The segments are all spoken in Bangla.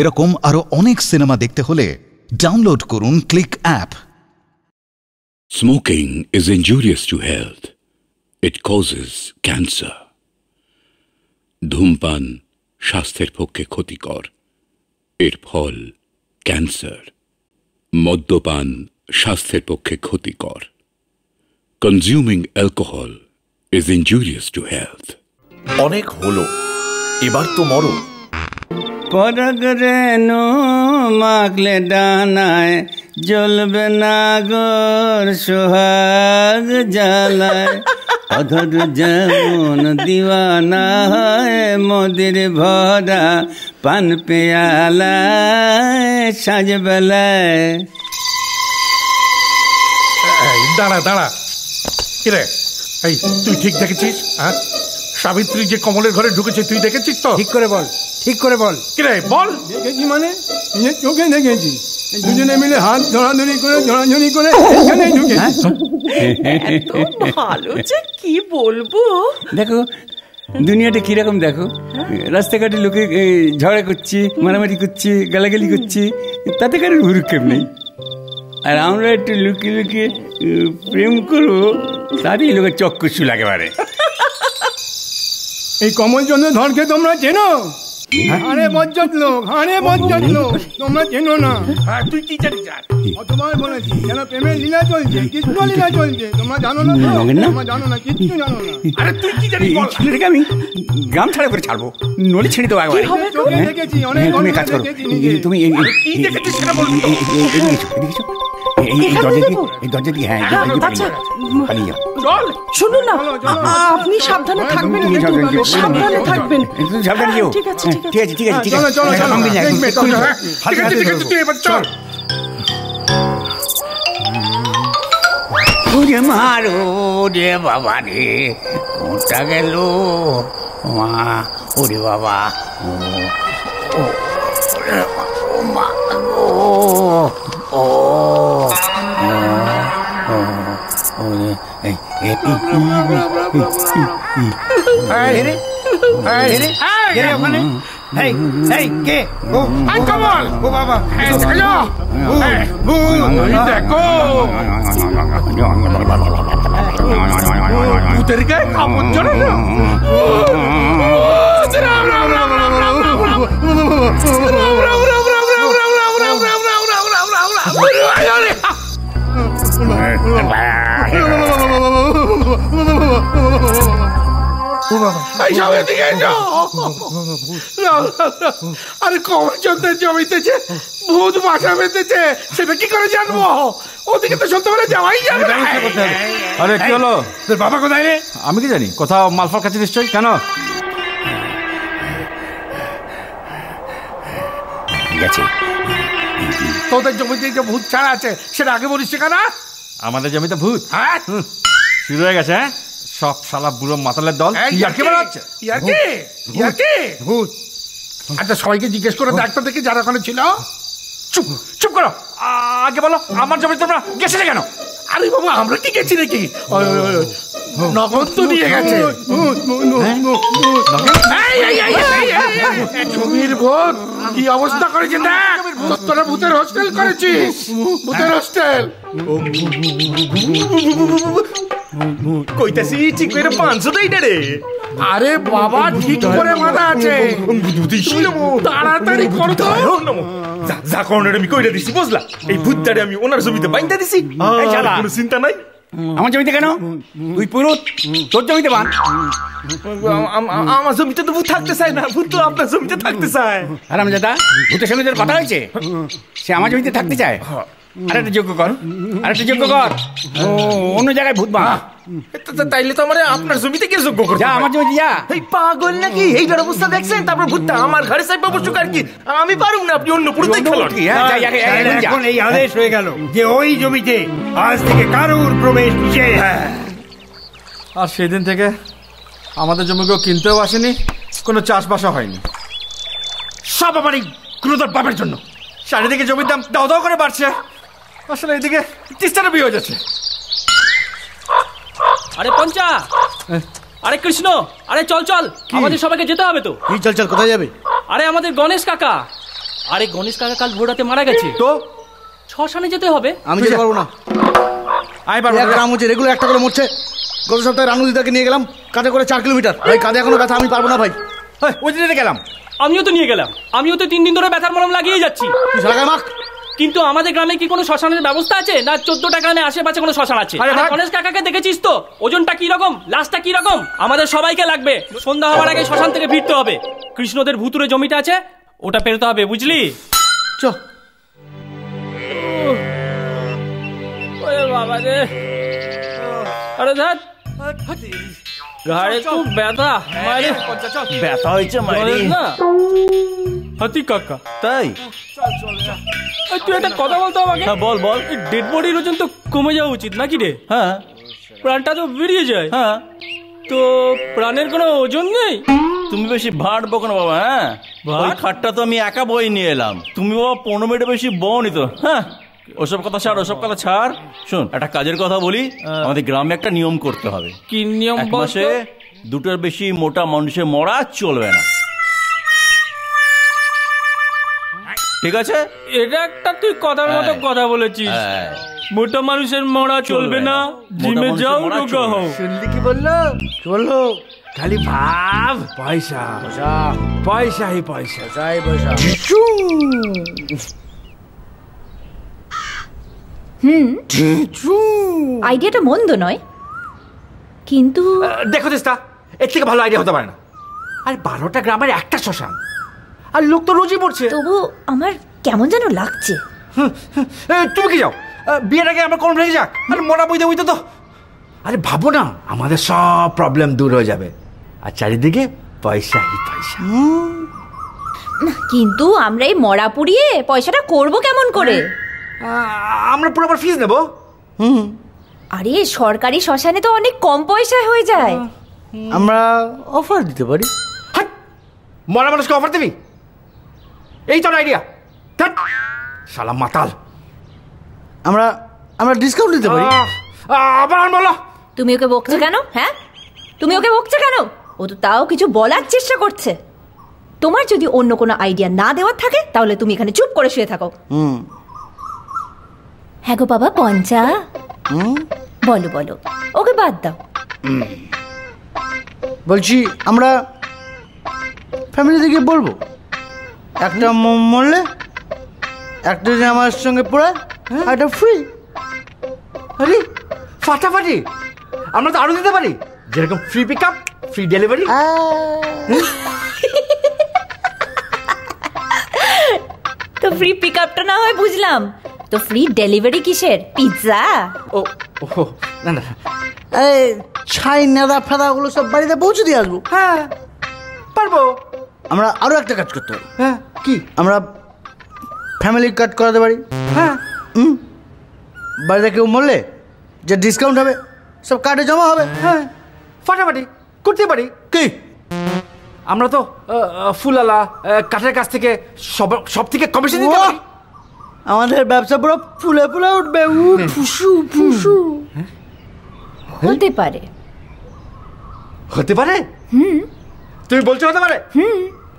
এরকম আরো অনেক সিনেমা দেখতে হলে ডাউনলোড করুন click app. Smoking is injurious to health. It causes cancer. ধূমপান স্বাস্থ্যের পক্ষে ক্ষতিকর। এর ফল ক্যান্সার। মদ্যপান স্বাস্থ্যের পক্ষে ক্ষতিকর। Consuming alcohol is injurious to health. অনেক হলো এবার তো মরো। পরগ্রেণ মাগলে ডানায় জ্বলবে নাগর সোহাগ জ্বালায়। অধর যেমন দিওয়ানা হয় মদের ভরা পান পেয়ালায় সাজবেলায়। দাঁড়া দাঁড়া, কিরে এই তুই ঠিক দেখেছিস? হ্যাঁ, সাবিত্রী যে কমলের ঘরে ঢুকেছে তুই দেখেছিস তো? ঠিক করে বল, ঠিক করে বল। কিরে বল। দেখেছি মানে নিজের চোখে দেখেছি। দুজনে মিলে হাত ধরাধরি করে ঝড়াঝড়ি করে এখানে ঢুকেছে। এত ভালো যে কি বলবো। দেখো দুনিয়াটা কিরকম, দেখো রাস্তাঘাটে লোকে ঝগড়া করছি, মারামারি করছি, গালাগালি করছি, তাতে কারো ভুরুক্ষেপ নেই। আর আমরা একটু লুকিয়ে লুকিয়ে প্রেম করবো, তারই লোকের চক্ষুশু লাগে। বারে এই কমল চন্দ্র ধরকে তোমরা চেনো? আরে বজ্জত লোক, আরে বজ্জত লোক, তোমরা চেনো না। তুই কি জানিস? কতবার বলেছি যেন প্রেমের লীলা চলছে, কিছু লীলা চলছে। তোমরা জানো না, তোমরা জানো না, কিচ্ছু জানো না। আরে তুই কি জানিস? ছেলেটাকে আমি গ্রাম ছাড়া করে ছাড়বো, নলি ছেড়ে দেবো। চোখে দেখেছি, অনেক অনেক কাজ করো। তুমি কি দেখেছি সেটা বলো। দেখেছো মারো রে বাবা রে, ওটা গেল মা। ওরে বাবা, আরে কমল চন্দ্রের জমিতে যে ভূত বাসা বেঁধেছে সেটা কি করে জানবো? ওদিকে তো সন্ধ্যাবেলা যাওয়াই যাবে। আরে কি হলো, তোর বাবা কোথায় রে? আমি কি জানি, কোথাও মালফার কাছে নিশ্চয়ই। কেন গেছে তোদের জমিতে যে ভূত ছাড়া আছে সেটা আগে বলিস না। আমাদের জমিতে ভূত হ্যাঁ শুরু হয়ে গেছে। সব শালা বুড়ো মাতালের দল। আচ্ছা সবাইকে জিজ্ঞেস করে ডাক্তার দেখে যারা ওখানে ছিল। চুপ চুপ করো, আগে বলো আমার জমিতে তোমরা গেছিলে কেন? আরে বাবা আমরা কি গেছি নাকি? নগদ তো নিয়ে গেছে। জমির ভূত কি অবস্থা করেছে না? তোরা ভূতের হোস্টেল করেছিস? ভূতের হোস্টেল কইতাছি ঠিক করে 500 দেই না রে। আরে বাবা ঠিক করে মাথা আছে, তাড়াতাড়ি কর তো। যা করনের আমি কইরা দিছি, বুঝলা? এই ভূতটারে আমি ওনার জমিতে বাইন্ধা দিছি, কোনো চিন্তা নাই। আমার জমিতে কেন? তুই পুরুত, তোর জমিতে বান। আমার জমিতে তো ভূত থাকতে চায় না, ভূত তো আপনার জমিতে থাকতে চায়। আর আমি দাদা ভূতের সঙ্গে তোর কথা হয়েছে? সে আমার জমিতে থাকতে চায়। আরেকটা যোগ্য কর, আরেকটা যোগ্য কর, অন্য জায়গায় ভূত বাঁধা। তাইলে তো আমার আপনার জমিতে কে যোগ্য করবে? যা আমার জমিতে যা। এই পাগল নাকি? এই ঘর অবস্থা দেখছেন? তারপর ভূতটা আমার ঘরে সাইব বসুক আর কি? আমি পারুম না, আপনি অন্য পুরুষ দেখলো। এখন এই আদেশ হয়ে গেল যে ওই জমিতে আজ থেকে কারুর প্রবেশ নিষেধ। আর সেদিন থেকে আমাদের জমি কেউ কিনতেও আসেনি, কোনো চাষবাসও হয়নি। সব আমার এই ক্রুদর পাপের জন্য। চারিদিকে জমির দাম দাও দাও করে বাড়ছে, আসলে এদিকে তিস্তাটা বিয়ে হয়ে যাচ্ছে। আরে পঞ্চা, আরে কৃষ্ণ, আরে চল চল, আমাদের সবাইকে যেতে হবে তো। চল চল, কোথায় যাবে? আরে আমাদের গণেশ কাকা, আরে গণেশ কাকা কাল ভোররাতে মারা গেছে তো ছশানে যেতে হবে। আমি যেতে পারবো না। আয় পারবো না। রামু যে রেগুলার একটা করে মরছে। গত সপ্তাহে রানু দিদাকে নিয়ে গেলাম কাঁধে করে 4 কিলোমিটার। ভাই কাঁধে এখনো ব্যথা, আমি পারবো না ভাই। ওই দিনে গেলাম আমিও তো, নিয়ে গেলাম আমিও তো, 3 দিন ধরে ব্যথার মলম লাগিয়ে যাচ্ছি। কিন্তু আমাদের গ্রামে কি কোনো শ্মশানের ব্যবস্থা আছে না? 14টা গ্রামে আশেপাশে কোনো শ্মশান আছে। গণেশ কাকাকে দেখেছিস তো ওজনটা কি রকম, লাশটা কি রকম? আমাদের সবাইকে লাগবে, সন্ধ্যা হওয়ার আগে শ্মশান থেকে ফিরতে হবে। কৃষ্ণদের ভুতুরে জমিটা আছে, ওটা পেরোতে হবে, বুঝলি? চ বাবা রে, আরে ধ্যাত ঘাড়ে খুব ব্যথা। ব্যথা হয়েছে না হাতি কাকা? তাই তুই একটা কথা বলতো আমাকে। বল বল। ডেড বডির ওজন তো কমে যাওয়া উচিত নাকি রে? হ্যাঁ, প্রাণটা তো বেরিয়ে যায়। হ্যাঁ, তো প্রাণের কোনো ওজন নেই। তুমি বেশি ভাট বকো না বাবা। হ্যাঁ, খাটটা তো আমি একা বই নিয়ে এলাম, তুমি বাবা 15 মিনিট বেশি বও নিত। হ্যাঁ, ওসব কথা ছাড়, ওসব কথা ছাড়। শোন, একটা কাজের কথা বলি, আমাদের গ্রামে একটা নিয়ম করতে হবে। কি নিয়ম? মাসে 2টার বেশি মোটা মানুষে মরা চলবে না, ঠিক আছে? এটা একটা তুই কথার মতো কথা বলেছিস। মোটা মানুষের মরা চলবে না, জিমে যাও, রোগা হও। শুনলি কি বললো? চলো খালি ভাব, পয়সা পয়সাই পয়সা, যাই পয়সা। আইডিয়াটা মন্দ নয়, কিন্তু দেখো চেষ্টা, এর থেকে ভালো আইডিয়া হতে পারে না। আর 12টা গ্রামের একটা শ্মশান, আর লোক তো রোজই পড়ছে। তবু আমার কেমন যেন লাগছে। তুমি কি যাও? বিয়ের আগে আমরা কোন ভেঙে যাক, আর মরা বইতে বইতে তো। আরে ভাবো না, আমাদের সব প্রবলেম দূর হয়ে যাবে, আর চারিদিকে পয়সাই পয়সা। কিন্তু আমরা এই মরা পুড়িয়ে পয়সাটা করবো কেমন করে? আমরা পুরো আবার ফিস নেব। আরে সরকারি শ্মশানে তো অনেক কম পয়সায় হয়ে যায়, আমরা অফার দিতে পারি। হাট, মরা মানুষকে অফার দিবি? এই তো আইডিয়া। ধ্যাৎ শালা মাতাল। আমরা আমরা ডিসকাউন্ট দিতে পারি। আবার বলো। তুমি ওকে বকছো কেন? হ্যাঁ, তুমি ওকে বকছো কেন? ও তো তাও কিছু বলার চেষ্টা করছে। তোমার যদি অন্য কোনো আইডিয়া না দেওয়ার থাকে তাহলে তুমি এখানে চুপ করে শুয়ে থাকো। হ্যাঁ গো বাবা পঞ্চা, বলো বলো, ওকে বাদ দাও। বলছি আমরা ফ্যামিলি থেকে বলবো, একটা মরলে একটা যে আমার সঙ্গে পড়ে, একটা ফ্রি। আরে ফাটাফাটি, আমরা তো আরো দিতে পারি, যেরকম free pick up, free delivery. তো ফ্রি পিক আপটা না হয় বুঝলাম, তো ফ্রি ডেলিভারি কিসের? পিৎজা? ও না না, এই ছাই নাদা ফাদা গুলো সব বাড়িতে পৌঁছে দিয়ে আসবো। হ্যাঁ পারবো। আমরা আরো একটা কাজ করতে পারি। হ্যাঁ কি? আমরা ফ্যামিলি কার্ড করাতে পারি। হ্যাঁ, বাড়িতে কেউ মরলে যে ডিসকাউন্ট হবে সব কার্ডে জমা হবে। হ্যাঁ ফাটাফাটি করতে পারি। কি আমরা তো ফুলালা কাঠের কাছ থেকে সব থেকে কমিশন দিতে পারি। আমাদের ব্যবসা পুরো ফুলে ফুলে উঠবে। হতে পারে, হতে পারে। তুমি বলছো হতে পারে?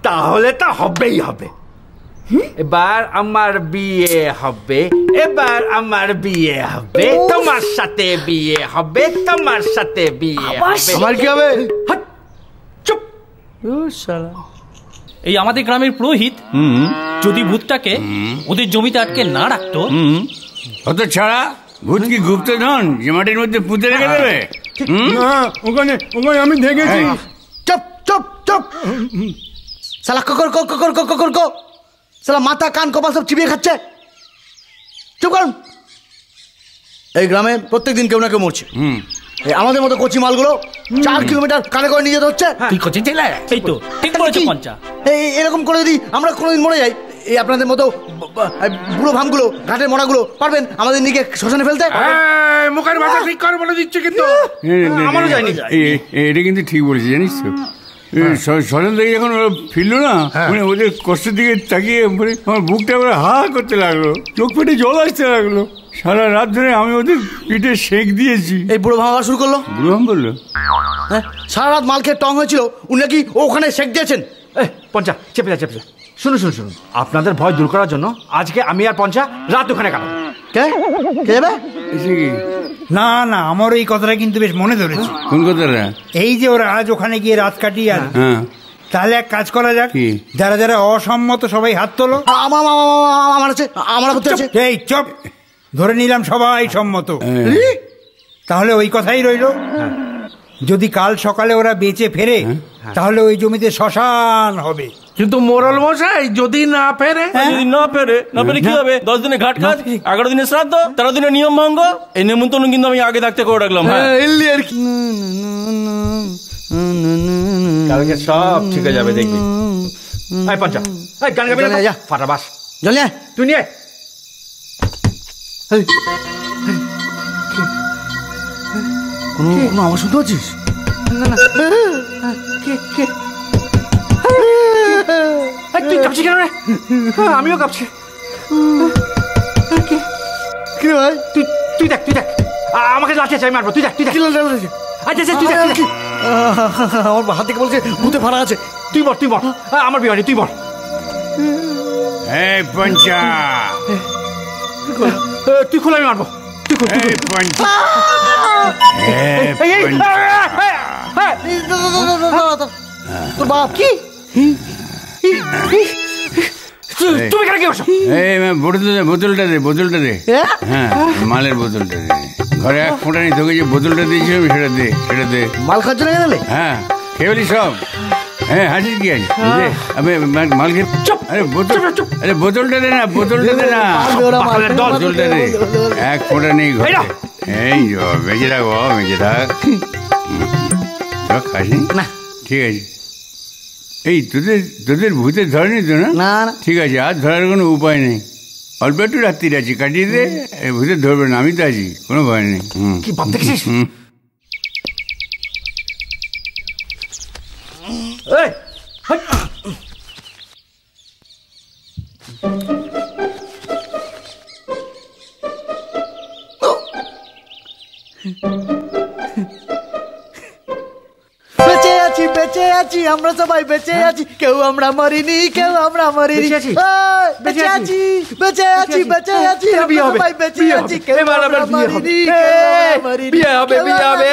তাহলে তা হবেই হবে। এবার আমার বিয়ে হবে, এবার আমার বিয়ে হবে, তোমার সাথে বিয়ে হবে, তোমার সাথে বিয়ে হবে। আমার কি হবে? চুপ। এই আমাদের গ্রামের পুরোহিত যদি ভূতটাকে ওদের জমিতে আটকে না রাখতো। অত ছাড়া ভূত কি গুপ্ত ধন যে মাটির মধ্যে পুঁতে রেখে দেবে? ওখানে ওখানে আমি দেখেছি। চপ চপ চপ, শালা কোকর কোকর কোকর কোকর কোকর, শালা মাথা কান কপাল সব চিবিয়ে খাচ্ছে। চুপ করুন। এই গ্রামে প্রত্যেকদিন কেউ না কেউ মরছে। আমাদের মতো কচি মালগুলো 4 কিলোমিটার কানে করে নিয়ে যেতে হচ্ছে। এরকম করে যদি আমরা কোনোদিন মরে যাই, এই আপনাদের মতো বুড়ো ভামগুলো ঘাটের মরাগুলো পারবেন আমাদের নিয়ে শ্মশানে ফেলতে? মুখের ভাষা ঠিক করে বলে দিচ্ছে কিন্তু। এটা কিন্তু ঠিক বলেছি, জানিস তো? শ্মশান থেকে যখন ওরা ফিরলো না, মানে ওদের কষ্টের দিকে তাকিয়ে আমার বুকটা হা করতে লাগলো, চোখ পেটে জল আসতে লাগলো। সারা রাত ধরে আমি ওদের পিঠে শেক দিয়েছি। এই বুড়ো ভাঙা শুরু করলো। বুড়ো ভাঙ বললো সারা রাত মাল খেয়ে টং হয়েছিল, উনি নাকি ওখানে শেক দিয়েছেন। পঞ্চা চেপে যা চেপে যা। শুনুন শুনুন শুনুন, আপনাদের ভয় দূর করার জন্য আজকে আমি আর পঞ্চা রাত ওখানে কাটাবো। কে কে যাবে? না না, আমার এই কথাটা কিন্তু বেশ মনে ধরেছে। কোন কথাটা? এই যে ওরা আজ ওখানে গিয়ে রাত কাটিয়ে আর। তাহলে এক কাজ করা যাক, যারা যারা অসম্মত সবাই হাত তোলো। আমার এই চপ ধরে নিলাম সবাই সম্মত, তাহলে ওই কথাই রইল। যদি কাল সকালে ওরা বেঁচে ফেরে তাহলে ওই জমিতে শ্মশান হবে, কিন্তু মোরল মশাই যদি না ফেরে, কি হবে? 10 দিনে ঘাট কাজ, 11 দিনে শ্রাদ্ধ, 13 দিনে নিয়ম ভঙ্গ। এই নিমন্ত্রণ কিন্তু আমি আগে থাকতে করে রাখলাম। কালকে সব ঠিক হয়ে যাবে দেখবি। ফাটাবাস জলে তুই নিয়ে কোনো আওয়াজ শুনতে পাচ্ছিস? তুই কাঁপছি কেন রে? আমিও কাঁপছি। তুই তুই দেখ, তুই দেখ, আমাকে লাঠি আছে আমি মারবো। তুই দেখ, তুই দেখ, তুই দেখ। আমার হাত থেকে বলছে ভূতে ফাড়া আছে। তুই বল, তুই বল, আমার বিয়ে হয়নি, তুই বল। তুই খোলা আমি মারবো। বোতলটা দে, বোতলটা দে, মালের বোতলটা দে। ঘরে এক ফোঁটা নেই, তোকে যে বোতলটা দিয়েছিলাম সেটা দে, সেটা দে। মাল খাওয়ার জন্য গেলে? হ্যাঁ, খেয়ে বলি সব। হ্যাঁ হাজির কি আছে? আমি মাল খেয়ে চুপ। আরে বোতলটা দে না, বোতলটা দে না, বোতলটা দে। এক ফোঁটা নেই ঘরে। এই বেঁচে থাক, বেঁচে থাক, খাসি না। ঠিক আছে, এই তোদের তোদের ভূতে ধরেনি তো? না, ঠিক আছে, আর ধরার কোনো উপায় নেই। অল্প একটু রাত্রির আছি, কাটিয়ে দে, ভূতে ধরবে না। আমি তো আছি, কোনো ভয় নেই। বেঁচে আছি, বেঁচে আছি, আমরা সবাই বেঁচে আছি। কেউ আমরা মরিনি, কেউ আমরা মরিনি। বেঁচে আছি, বেঁচে আছি, বেঁচে আছি, আমরা সবাই বেঁচে আছি। কেউ আমরা মরিনি, বিয়ে হবে, বিয়ে হবে,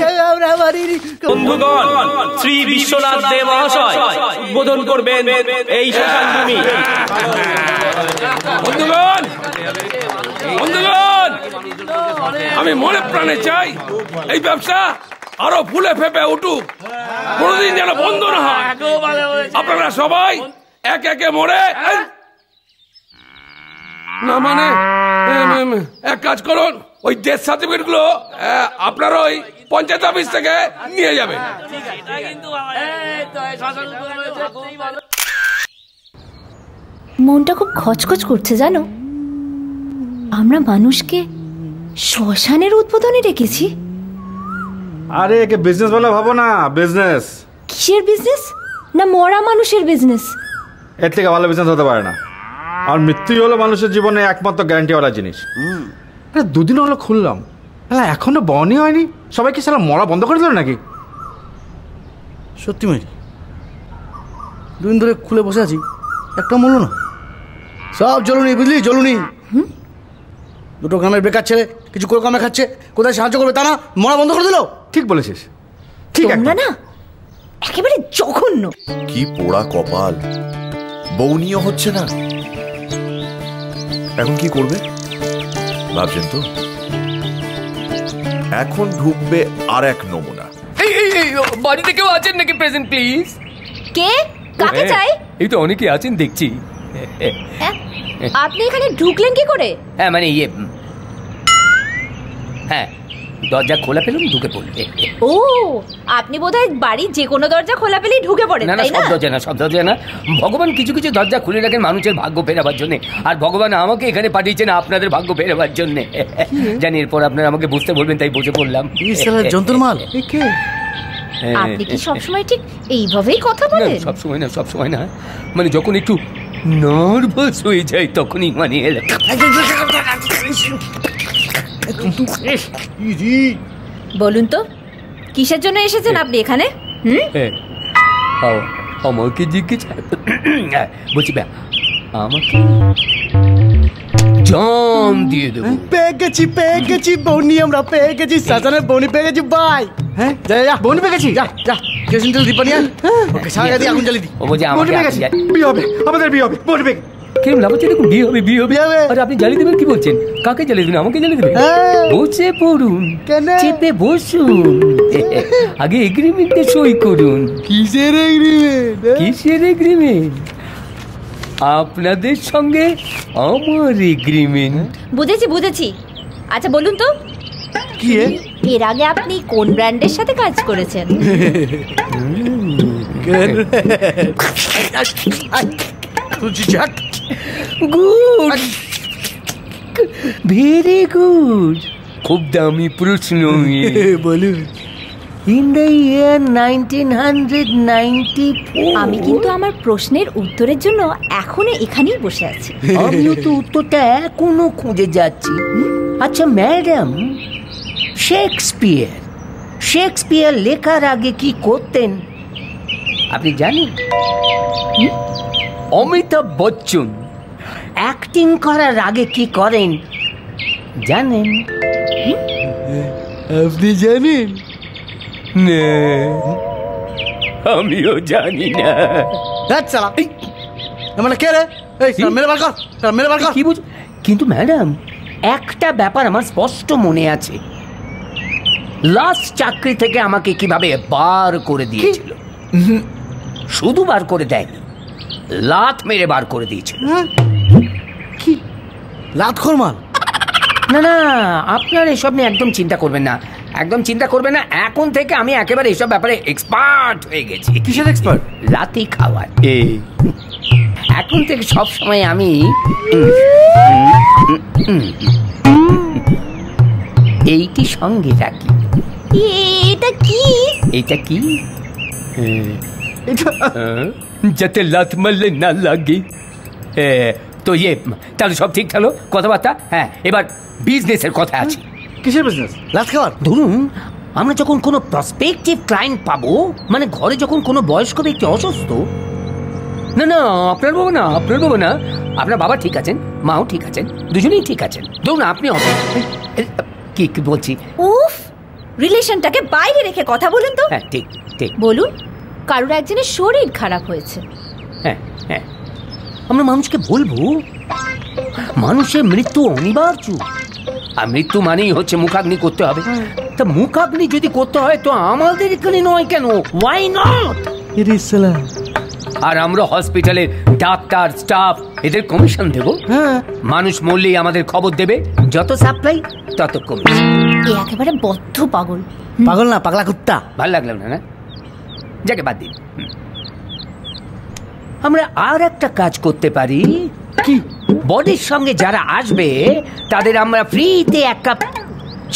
কেউ আমরা মরিনি। বন্ধুগণ, শ্রী বিশ্বনাথ দেব মহাশয় উদ্বোধন করবেন এই শ্মশান ভূমি। বন্ধুগণ, বন্ধুগণ, আমি মনে প্রাণে চাই এই ব্যবসা আরো ফুলে ফেপে উঠুক, কোনদিন যেন বন্ধ না হয়। আপনারা সবাই এক একে মরে না, মানে এক কাজ করুন, ওই ডেথ সার্টিফিকেট গুলো আপনার ওই পঞ্চায়েত অফিস থেকে নিয়ে যাবে। মনটা খুব খচখচ করছে জানো, আমরা মানুষকে শ্মশানের উদ্বোধনে ডেকেছি। আরে একে বিজনেস বলে ভাবো না। বিজনেস? কিসের বিজনেস? না মরা মানুষের বিজনেস। এর থেকে ভালো বিজনেস হতে পারে না। আর মৃত্যু হলো মানুষের জীবনে একমাত্র গ্যারান্টিওয়ালা জিনিস। আরে দুদিন হলো খুললাম, হ্যাঁ এখনো বনই হয়নি। সবাই কি সারা মরা বন্ধ করে দিল নাকি? সত্যি মেয়ে, দুদিন ধরে খুলে বসে আছি, একটা মরলো না। সব জ্বলুনি, বুঝলি, জ্বলুনি। দুটো গ্রামের বেকার ছেলে কিছু করে কামে খাচ্ছে, কোথায় সাহায্য করবে তা না, মরা বন্ধ করে দিল। ঠিক বলেছিস, ঠিক না না, একেবারে জঘন্য। কি পোড়া কপাল, বউনিও হচ্ছে না। এখন কি করবে ভাবছেন তো? এখন ঢুকবে আর এক নমুনা। বাড়িতে কেউ আছেন নাকি প্রেজেন্ট প্লিজ? কে কাকে চাই? এই তো অনেকে আছেন দেখছি। আপনি এখানে ঢুকলেন কি করে? হ্যাঁ মানে ইয়ে, হ্যাঁ দরজা খোলা পেলাম, ঢুকে পড়লে। ও আপনি বোধহয় বাড়ির যে কোনো দরজা খোলা পেলেই ঢুকে পড়েন, তাই না? সব দরজা না, সব দরজা না। ভগবান কিছু কিছু দরজা খুলে রাখেন মানুষের ভাগ্য ফেরাবার জন্য। আর ভগবান আমাকে এখানে পাঠিয়েছেন আপনাদের ভাগ্য ফেরাবার জন্য। জানি এরপর আপনারা আমাকে বুঝতে বলবেন, তাই বুঝে পড়লাম। যন্ত্রমাল আপনি কি সবসময় ঠিক এইভাবেই কথা বলেন? সবসময় না, সবসময় না, মানে যখন একটু নার্ভাস হয়ে যায় তখনই মানে। বলুন তো কিসের জন্য এসেছেন আপনি এখানে? আমাকে জিজ্ঞেস বলছি ব্যা আমাকে জাম দিয়ে দেবো। পেয়ে গেছি বৌনি, আমরা পেয়ে গেছি শাসনের বৌনি, পেয়ে গেছি ভাই। হ্যাঁ বৌনি পেয়ে গেছি, যা যা কেসিন জল দীপনিয়া ওকে সারা দিয়ে আগুন জ্বালিয়ে দি। ও বলছে আমাকে বিয়ে হবে, আমাদের বিয়ে হবে। বৌনি পেয়ে কেম লাভছে, দেখুন বিয়ে হবে আরে আপনি জ্বালিয়ে দেবেন। কি বলছেন, কাকে জ্বালিয়ে দেবেন? আমাকে জ্বালিয়ে দেবেন? বসে পড়ুন, চেপে বসুন, আগে এগ্রিমেন্টে সই করুন। কিসের এগ্রিমেন্ট? কিসের এগ্রিমেন্ট? আপনাদের সঙ্গে আমার এগ্রিমেন্ট। বুঝেছি বুঝেছি। আচ্ছা বলুন তো, কি এর আগে আপনি কোন ব্র্যান্ডের সাথে কাজ করেছেন? খুব দামি প্রশ্ন। আমি কিন্তু আমার প্রশ্নের উত্তরের জন্য এখনো এখানেই বসে আছি। আমিও তো উত্তরটা এখনো খুঁজে যাচ্ছি। আচ্ছা ম্যাডাম, শেক্সপিয়ার লেখার আগে কি করতেন আপনি জানেন? অমিতাভ বচ্চন অ্যাক্টিং করার আগে কি করেন জানেন আপনি? জানেন না? আমিও জানি না। কিন্তু ম্যাডাম একটা ব্যাপার আমার স্পষ্ট মনে আছে, লাস্ট চাকরি থেকে আমাকে কিভাবে বার করে দিয়েছিল। শুধু বার করে দেয়নি, লাত মেরে বার করে দিয়েছে। কি লাত খরমাল? না না, আপনার এসব নিয়ে একদম চিন্তা করবেন না, একদম চিন্তা করবেন না। এখন থেকে আমি একেবারে এসব ব্যাপারে এক্সপার্ট হয়ে গেছি। কিসের এক্সপার্ট? রাতে খাওয়ার। এখন থেকে সব সময় আমি এইটি সঙ্গে রাখি। এটা কি? এটা কি? যাতে লাত মারলে না লাগে। তো ইয়ে তাহলে সব ঠিক থাকলো কথাবার্তা। হ্যাঁ এবার বিজনেসের কথা আছে। কিসের বিজনেস? লাত খাওয়ার। ধরুন আমরা যখন কোনো প্রসপেক্টিভ ক্লায়েন্ট পাবো, মানে ঘরে যখন কোনো বয়স্ক ব্যক্তি অসুস্থ। না না আপনার বাবা না, আপনার বাবা না, আপনার বাবা ঠিক আছেন, মাও ঠিক আছেন, দুজনেই ঠিক আছেন। ধরুন আপনি কি কি বলছি, উফ রিলেশনটাকে বাইরে রেখে কথা বলুন তো। হ্যাঁ ঠিক ঠিক বলুন। কারোর একজনের শরীর খারাপ হয়েছে। হ্যাঁ হ্যাঁ আমরা মানুষকে বলবো মানুষের মৃত্যু অনিবার্য, আর মৃত্যু মানেই হচ্ছে মুখাগ্নি করতে হবে। তা মুখাগ্নি যদি করতে হয় তো আমাদের এখানে নয় কেন? Why not? আর আমরা হসপিটালের ডাক্তার স্টাফ এদের কমিশন দেবো। মানুষ মরলেই আমাদের খবর দেবে, যত সাপ্লাই তত কমিশন। একেবারে বদ্ধ পাগল। পাগল না, পাগলা কুত্তা। ভালো লাগলাম না, না যাকে বাদ দিন। আমরা আর একটা কাজ করতে পারি, কি বডির সঙ্গে যারা আসবে তাদের আমরা ফ্রিতে এক কাপ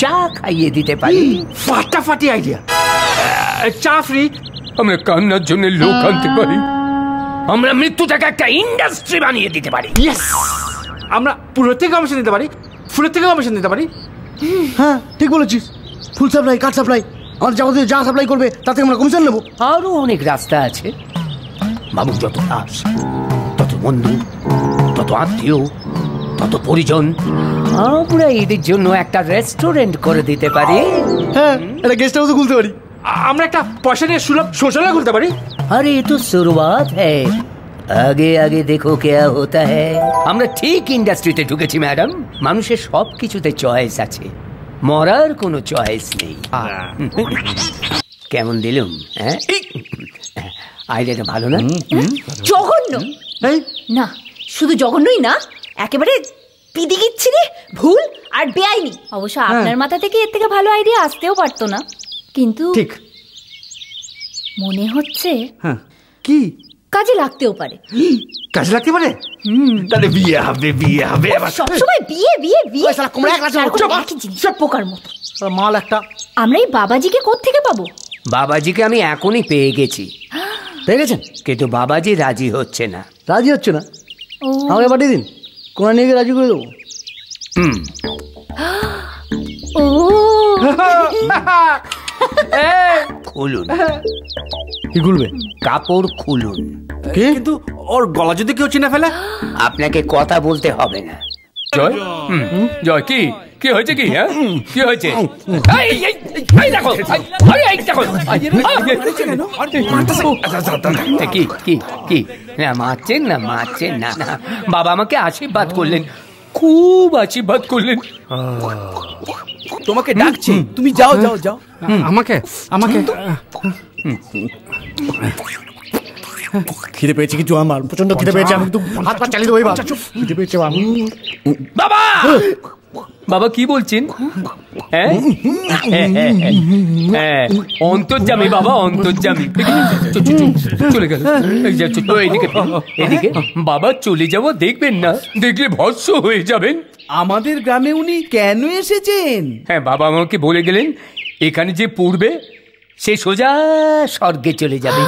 চা খাইয়ে দিতে পারি। ফাটাফাটি আইডিয়া। চা ফ্রি? আমরা কান্নার জন্য লোক আনতে পারি, আমরা মৃত্যুটাকে একটা ইন্ডাস্ট্রি বানিয়ে দিতে পারি। আমরা পুরোর থেকে কমিশন দিতে পারি, ফুলের থেকে কমিশন দিতে পারি। হ্যাঁ ঠিক বলেছিস, ফুল সাপ্লাই, কাঠ সাপ্লাই, আমরা যাবতীয় যা সাপ্লাই করবে তাতে আমরা কমিশন নেবো। আরো অনেক রাস্তা আছে বাবু। যত আস, তত বন্ধু, তত আত্মীয়, তত পরিজন, আমরা এদের জন্য একটা রেস্টুরেন্ট করে দিতে পারি। হ্যাঁ একটা গেস্ট হাউসও খুলতে পারি। আমরা একটা পয়সা নিয়ে সুলভ শৌচালয় খুলতে পারি। আরে এ তো শুরুয়াত হ্যাঁ, আগে আগে দেখো কেয়া হতা হ্যাঁ। আমরা ঠিক ইন্ডাস্ট্রিতে ঢুকেছি ম্যাডাম। মানুষের সব কিছুতে চয়েস আছে, মরার কোনো চয়েস নেই। কেমন দিলুম? হ্যাঁ আইডিয়াটা ভালো না? জঘন্য। না শুধু জঘন্যই না, একেবারে পিদিগিচ্ছি রে, ভুল আর বেআইনি। অবশ্য আপনার মাথা থেকে এর থেকে ভালো আইডিয়া আসতেও পারতো না। কিন্তু ঠিক মনে হচ্ছে কি কাজে লাগতেও পারে। কাজে লাগতে পারে? তাহলে বিয়ে হবে, বিয়ে হবে। সব সময় বিয়ে বিয়ে বিয়ে, শালা কুমড়া এক লাশ বাকি জিনিস সব পোকার মতো। শালা মাল একটা। আমরা এই বাবাজিকে কোথা থেকে পাবো? বাবাজিকে আমি এখনই পেয়ে গেছি। পেয়ে গেছেন? কিন্তু বাবাজি রাজি হচ্ছে না। রাজি হচ্ছে না? আমাকে পাঠিয়ে দিন, কোনা নিয়ে গিয়ে রাজি করে দেবো। ও খুলুন। কি খুলবে? কাপড় খুলুন। কিন্তু ওর গলা যদি কেউ চিনে ফেলে? আপনাকে কথা বলতে হবে না। জয় জয় কি কি হয়েছে? কি হ্যাঁ কি হয়েছে? এই এই এই দেখো, আরে এই দেখো, আরে কি কি কি না মারছেন না, মারছেন না। বাবা আমাকে আশীর্বাদ করলেন, খুব আশীর্বাদ করলেন। তোমাকে ডাকছি, তুমি যাও যাও যাও। আমাকে আমাকে খিদে পেয়েছে, কিছু আমার প্রচন্ড খিদে পেয়েছে। আমি তো হাত পা চালিয়ে দেবো। খিদে পেয়েছে আমি। বাবা বাবা কি বলছেন? হ্যাঁ হ্যাঁ অন্তর্যামী বাবা, অন্তর্যামী চলে গেল। এদিকে এদিকে বাবা চলে যাব, দেখবেন না, দেখলে ভস্ম হয়ে যাবেন। আমাদের গ্রামে উনি কেন এসেছেন? হ্যাঁ বাবা আমাকে বলে গেলেন, এখানে যে পড়বে সে সোজা স্বর্গে চলে যাবে।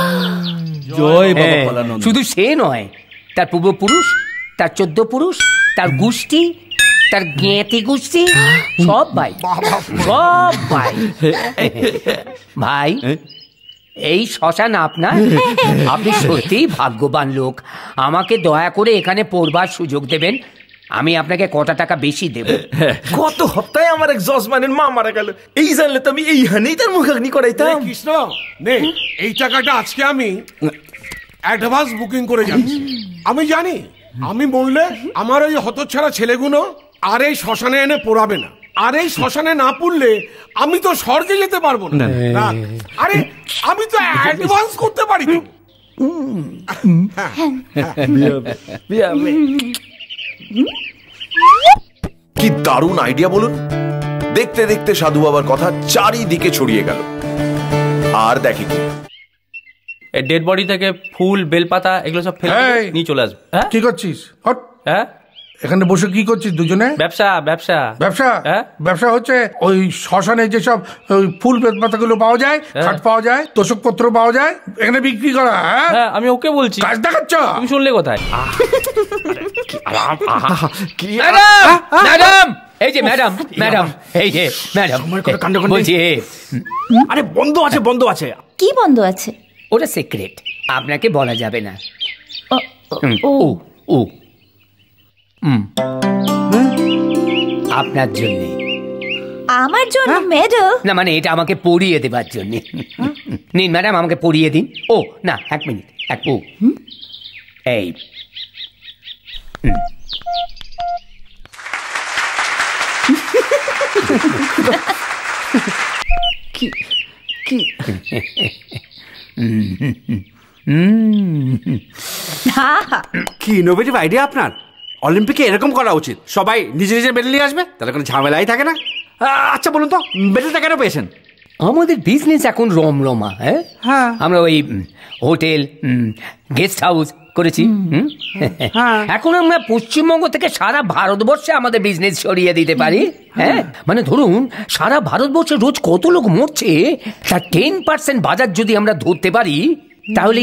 জয় বাবা। শুধু সে নয়, তার পূর্বপুরুষ, তার 14 পুরুষ, তার গোষ্ঠী, তার জ্ঞাতি গোষ্ঠী, সব ভাই সব ভাই। ভাই এই শ্মশান আপনার, আপনি সত্যি ভাগ্যবান লোক। আমাকে দয়া করে এখানে পড়বার সুযোগ দেবেন, আমি আপনাকে কত টাকা বেশি দেব। গত সপ্তাহে আমার এক জজমানের মা মারা গেল, এই জানলে তো আমি এইখানেই তার মুখাগ্নি করাইতাম। কৃষ্ণ নে, এই টাকাটা আজকে আমি অ্যাডভান্স বুকিং করে যাচ্ছি। আমি জানি আমি বললে আমার ওই হতচ্ছাড়া ছেলেগুলো আর এই শ্মশানে এনে পোড়াবে না, আর এই শ্মশানে না পড়লে আমি তো স্বর্গে যেতে পারবো না। আরে আমি তো অ্যাডভান্স করতে পারি। কি দারুণ আইডিয়া বলুন। দেখতে দেখতে সাধু বাবার কথা চারিদিকে ছড়িয়ে গেল। আর দেখি কি ডেড বডি থেকে ফুল বেলপাতা এগুলো সব ফেলে নিয়ে চলে আসবে। কি করছিস? হ্যাঁ এখানে বসে কি করছিস দুজনে? ব্যবসা ব্যবসা ব্যবসা। হ্যাঁ ব্যবসা হচ্ছে ওই শ্মশানে যেসব ওই ফুল বেলপাতা গুলো পাওয়া যায়, খাট পাওয়া যায়, তোষকপত্র পাওয়া যায়, এখানে বিক্রি করা। হ্যাঁ আমি ওকে বলছি, কাজ দেখাচ্ছ। তুমি শুনলে কোথায়? ম্যাডাম এই যে ম্যাডাম, ম্যাডাম এই যে ম্যাডাম বলছি। আরে বন্ধ আছে, বন্ধ আছে। কি বন্ধ আছে? ওটা সিক্রেট, আপনাকে বলা যাবে না। ও ও আপনার জন্য। আমার জন্য? ম্যাডাম না, মানে এটা আমাকে পড়িয়ে দেবার জন্য। নিন ম্যাডাম, আমাকে পড়িয়ে দিন। ও না, এক মিনিট, এক ও এই কি কি কি ইনোভেটিভ আইডিয়া আপনার। অলিম্পিকে এরকম করা উচিত, সবাই নিজে নিজে মেডেল নিয়ে আসবে, তাহলে কোনো ঝামেলাই থাকে না। আচ্ছা বলুন তো মেডেলটা কেন পেয়েছেন? আমাদের বিজনেস এখন রমরমা। হ্যাঁ আমরা ওই হোটেল গেস্ট হাউস করেছি। এখন আমরা পশ্চিমবঙ্গ থেকে সারা ভারতবর্ষে আমাদের বিজনেস ছড়িয়ে দিতে পারি। হ্যাঁ মানে ধরুন সারা ভারতবর্ষে রোজ কত লোক মরছে, তার 10% বাজার যদি আমরা ধরতে পারি, তাহলে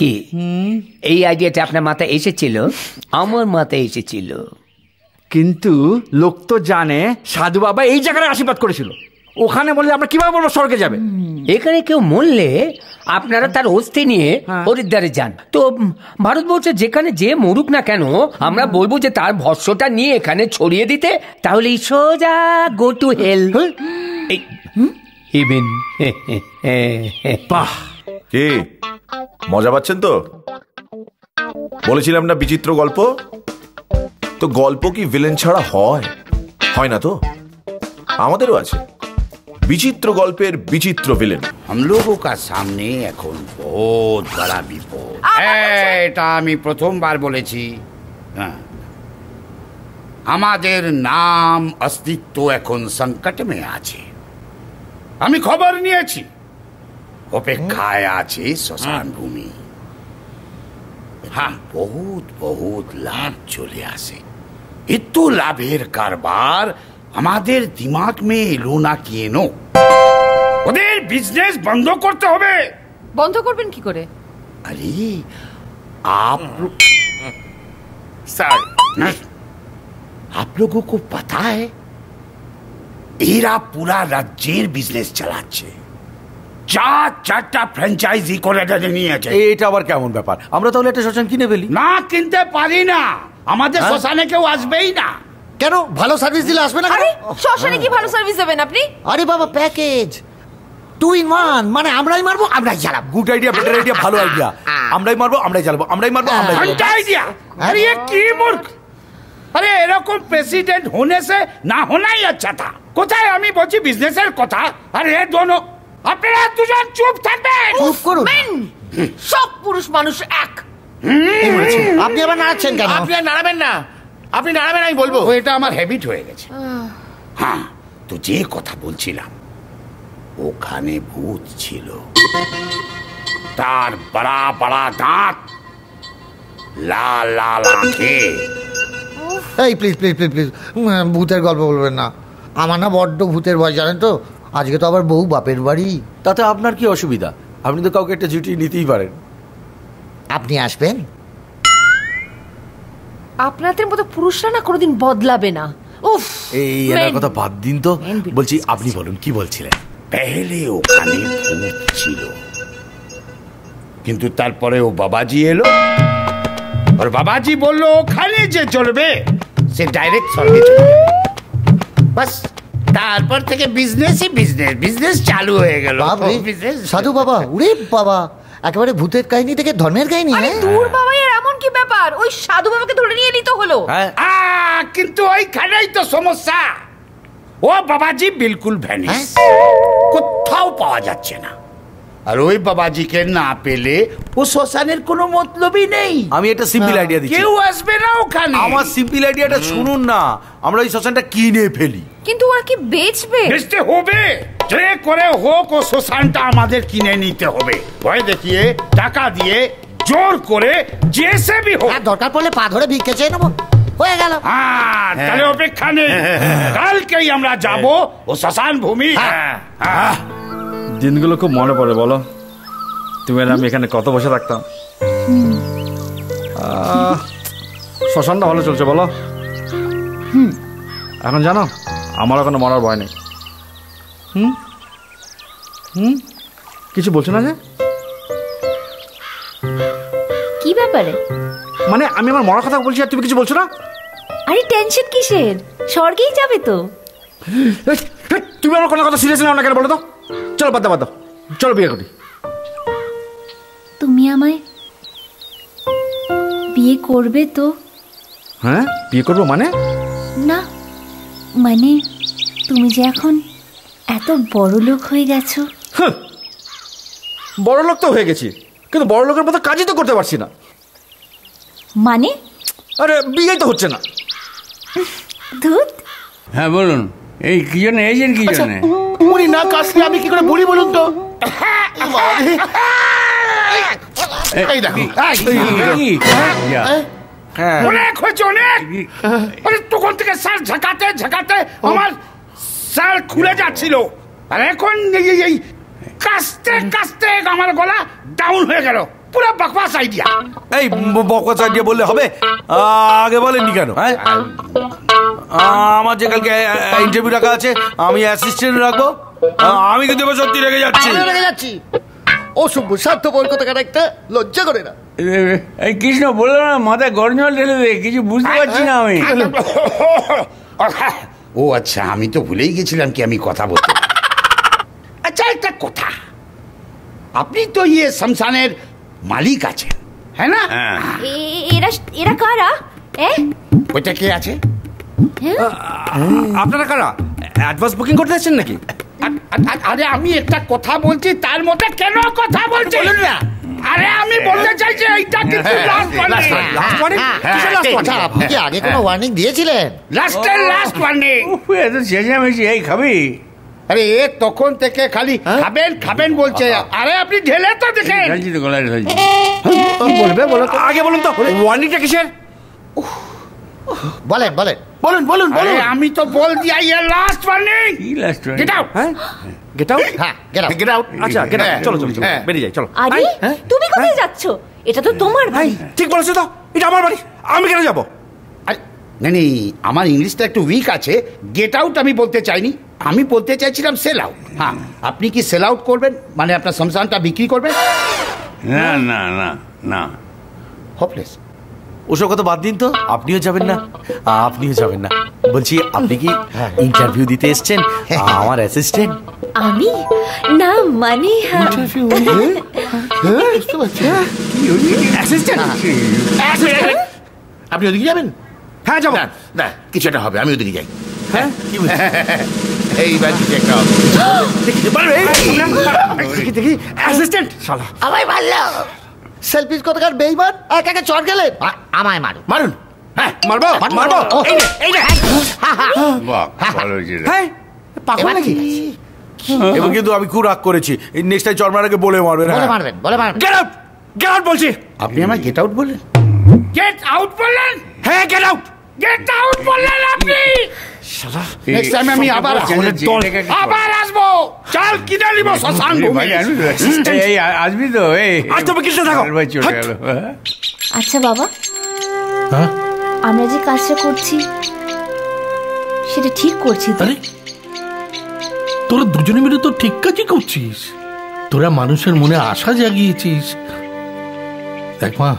কি এই আইডিয়াটা আপনার মাথায় এসেছিল? আমার মাথায় এসেছিল, কিন্তু লোক তো জানে সাধু বাবা এই জায়গায় আশীর্বাদ করেছিল। ওখানে মরলে আমরা কিভাবে বলবো স্বর্গে যাবে? এখানে কেউ মরলে আপনারা তার অস্থি নিয়ে হরিদ্বারে যান। তো ভারতবর্ষে যেখানে যে মরুক না কেন, আমরা বলবো যে তার ভস্মটা নিয়ে এখানে ছড়িয়ে দিতে, তাহলে সোজা গো টু হেল। কি মজা পাচ্ছেন তো? বলেছিলাম না বিচিত্র গল্প। তো গল্প কি ভিলেন ছাড়া হয়? হয় না, তো আমাদেরও আছে বিচিত্র গল্পের বিচিত্র ভিলেন। हम लोगों का सामने এখন बहुत बड़ा বিপদ। এটা আমি প্রথমবার বলেছি। আমাদের নাম অস্তিত্ব এখন সংকটে আছে। আমি খবর নিয়েছি, অপেক্ষায় আছে শ্মশান ভূমি। হ্যাঁ বহুত বহুত লাভ চলে আসে। এত লাভের কারবার আমাদের দিমাগ মে এলো না কেন? ওদের বিজনেস বন্ধ করতে হবে। বন্ধ করবেন কি করে? আরে आप लोगों को पता है, এরা পুরা রাজ্যের বিজনেস চালাচ্ছে। ফ্র্যাঞ্চাইজি করে নিয়েছে। এটা আবার কেমন ব্যাপার? আমরা তাহলে একটা শ্মশান কিনে ফেলি। না, কিনতে পারি না, আমাদের শ্মশানে কেউ আসবেই না। কেন? ভালো সার্ভিস দিলে আসবে না। শ্মশানে কি ভালো সার্ভিস দেবেন আপনি? আরে বাবা, প্যাকেজ 2 in 1, মানে আমরাই মারবো আমরাই জ্বালাবো। গুড আইডিয়া, বেটার আইডিয়া, ভালো আইডিয়া। আমরাই মারবো আমরাই জ্বালাবো, আমরাই মারবো আমরাই জ্বালাবো, গুড আইডিয়া। আরে এ কি মূর্খ! আরে এরকম প্রেসিডেন্ট होने से না होना ही अच्छा था। কোথায় আমি বলছি বিজনেসের কথা, আর এ দোনো আপনারা দুজন চুপ থাকবেন। চুপ করুন। সব পুরুষ মানুষ এক। আপনি আবার নাড়াচ্ছেন কেন? আপনি নাড়াবেন না, আপনি নাড়াবেন আমি বলবো। এটা আমার হ্যাবিট হয়ে গেছে। হ্যাঁ, তো যে কথা বলছিলাম, ওখানে ভূত ছিল, তার বড় বড় দাঁত, লাল লাল আঁখি। এই প্লিজ প্লিজ প্লিজ প্লিজ, ভূতের গল্প বলবেন না। আমার না বড্ড ভূতের ভয়, জানেন তো। আজকে তো আবার বউ বাপের বাড়ি। তাতে আপনার কি অসুবিধা? আপনি তো কাউকে একটা জুটি নিতেই পারেন। আপনি আসবেন? আপনাদের মতো পুরুষরা না কোনোদিন বদলাবে না। উফ, এই এর কথা বাদ দিন তো। বলছি আপনি বলুন, কি বলছিলেন? পেহলে ওখানে ভূত ছিল, কিন্তু তারপরে ও বাবাজি এলো, আর বাবাজি বললো ওখানে যে চলবে সে ডাইরেক্ট সঙ্গে চলবে। বাস, তারপর থেকে বিজনেসই বিজনেস, বিজনেস চালু হয়ে গেল। সাধু বাবা, উড়ে বাবা, একেবারে ভূতের কাহিনী থেকে ধর্মের কাহিনী। দূর বাবা, এর এমন কি ব্যাপার? ওই সাধু বাবাকে ধরে নিয়ে নিতে হলো। কিন্তু ওইখানেই তো সমস্যা, ও বাবাজি বিলকুল ভ্যানিশ, কোথাও পাওয়া যাচ্ছে না। আর ওই বাবাজিকে না পেলে ও শ্মশানের কোনো মতলবই নেই। আমি একটা সিম্পল আইডিয়া দিচ্ছি, কেউ আসবে না ওখানে। আমার সিম্পল আইডিয়াটা শুনুন না, আমরা ওই শ্মশানটা কিনে ফেলি। কিন্তু ওরা কি বেচবে? বেচতে হবে, যে করে হোক ও শ্মশানটা আমাদের কিনে নিতে হবে, ভয় দেখিয়ে, টাকা দিয়ে, জোর করে, যে সে বি হোক। দরকার পড়লে পা ধরে ভিক্ষা চেয়ে নেবো, হয়ে গেল। হ্যাঁ, তাহলে অপেক্ষা নেই, কালকেই আমরা যাবো ও শ্মশান ভূমি। দিনগুলো খুব মনে পড়ে বলো, তুমি আর আমি এখানে কত বসে থাকতাম। শ্মশানটা ভালো চলছে বলো এখন, জানো আমার ওখানে মরার ভয় নেই। কিছু বলছো না যে? কি ব্যাপারে? মানে আমি আমার মরার কথা বলছি আর তুমি কিছু বলছো না। আরে টেনশন কিসের, স্বর্গেই যাবে তো। তুমি আমার কোনো কথা সিরিয়াস নাও না কেন বলো তো? চলো বাদ দাও, বাদ দাও, চলো বিয়ে করি। তুমি আমায় বিয়ে করবে তো? হ্যাঁ, বিয়ে করবো। মানে? না মানে তুমি যে এখন এত বড় লোক হয়ে গেছো। বড় লোক তো হয়ে গেছি, কিন্তু বড় লোকের মতো কাজই তো করতে পারছি না। মানে? আরে বিয়ে তো হচ্ছে না। ধুত। হ্যাঁ বলুন, এই কি জন্য এসেছেন? কি জন্য? উনি না কাশলে আমি কি করে বলি বলুন তো? এই দেখো, অনেক হয়েছে, অনেক। আরে তখন থেকে স্যার ঝাঁকাতে ঝাঁকাতে আমার স্যার খুলে যাচ্ছিল, আর এখন এই কাশতে কাশতে আমার গলা ডাউন হয়ে গেল। পুরো বকবাস আইডিয়া। এই বকবাস আইডিয়া বললে হবে? আগে বলেননি কেন? হ্যাঁ, আমার যে কালকে ইন্টারভিউ রাখা আছে, আমি অ্যাসিস্ট্যান্ট রাখবো। আমি কিন্তু সত্যি রেগে যাচ্ছি, রেগে যাচ্ছি। ও সুব্বু, স্বার্থপর কথাটা একটা, লজ্জা করে না। এই কৃষ্ণ বললো না, মাথায় গরম জল ঢেলে দে, কিছু বুঝতে পারছি না আমি। ও আচ্ছা, আমি তো ভুলেই গেছিলাম কি আমি কথা বলতে। আচ্ছা একটা কথা, আপনি তো ইয়ে শ্মশানের মালিক আছেন, হ্যাঁ না? এরা এরা কারা? ওইটা কে আছে? আপনারা কারা? অ্যাডভান্স বুকিং করতে আসছেন নাকি? আরে আমি একটা কথা বলছি, তার মধ্যে কেন কথা বলছি? আরে আমি বলতে চাইছি এইটা কিন্তু লাস্ট ওয়ার্নিং। আচ্ছা, আপনি কি আগে কোনো ওয়ার্নিং দিয়েছিলেন? লাস্টের লাস্ট ওয়ার্নিং। এত চেঁচামেচি, এই খাবি? আরে এ তখন থেকে খালি খাবেন খাবেন বলছে। আরে আপনি ঢেলে তো দেখেন। বলবে বলো তো, আগে বলুন তো ওয়ার্নিংটা কিসের? বলেন বলেন বলুন বলুন বলুন। আমি তো বল দিয়া ইয়ার last warning. Last warning, get out. হ্যাঁ, গেট আউট। হ্যাঁ, গেট আউট। আচ্ছা গেট আউট, চলো চলো বেরিয়ে যাই, চলো। আরে তুমি কোথায় যাচ্ছ? এটা তো তোমার বাড়ি। ঠিক বলেছো তো, এটা আমার বাড়ি, আমি কেন যাব? আরে না, আমার ইংলিশটা একটু উইক আছে, গেট আউট আমি বলতে চাইনি। আমি বলতে চাইছিলাম সেল আউট। হ্যাঁ, আপনি কি সেল আউট করবেন, মানে আপনার শ্মশানটা বিক্রি করবেন? না না না না, হোপলেস। ওসব কথা বাদ দিন তো, আপনিও যাবেন না, আপনিও যাবেন না। বলছি আপনি কি ইন্টারভিউ দিতে এসেছেন আমার অ্যাসিস্ট্যান্ট? আমি না মানে ইন্টারভিউ। আপনি ওদিকে যাবেন? হ্যাঁ যাবো। না কিছু একটা হবে, আমি ওদিকে যাই। হ্যাঁ এইবার কিছু একটা হবে। দেখি অ্যাসিস্ট্যান্ট শালা আমায় মারলো। সেলফিস কতকার বেইমান, এক একে চট গেলেন। আমায় মারুন মারুন। হ্যাঁ মারবো মারবো। পাগল নাকি? এবং কিন্তু আমি খুব রাগ করেছি। নেক্সট টাইম চট মারার আগে বলে মারবেন, বলে মারবেন, বলে মারবেন। গেট আউট, গেট আউট বলছি। আপনি আমায় গেট আউট বললেন? গেট আউট বললেন? হ্যাঁ গেট আউট, গেট আউট বললেন আপনি। শালা নেক্সট টাইম আমি আবার আবার আসবো। চল কিনে নিব শশাঙ্ক। এই আসবি তো? এই আজ তুমি কিসে থাকো? আচ্ছা বাবা, আমরা যে কাজটা করছি সেটা ঠিক করছি তো? তোরা দুজনে মিলে তো ঠিক কাজই করছিস। তোরা মানুষের মনে আশা জাগিয়েছিস। দেখ মা,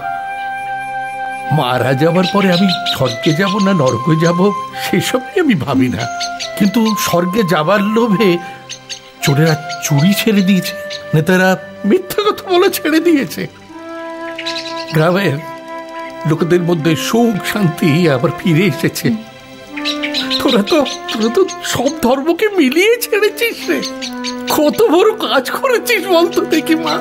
মারা যাবার পরে আমি স্বর্গে যাব না নরকে যাব সেসব আমি ভাবি না, কিন্তু স্বর্গে যাবার লোভে চোরেরা চুরি ছেড়ে দিয়েছে, নেতারা মিথ্যা কথা বলে ছেড়ে দিয়েছে। গ্রামের লোকদের মধ্যে সুখ শান্তি আবার ফিরে এসেছে। তোরা তো সব ধর্মকে মিলিয়ে ছেড়েছিস রে। কত বড় কাজ করেছিস বলতো দেখি মা।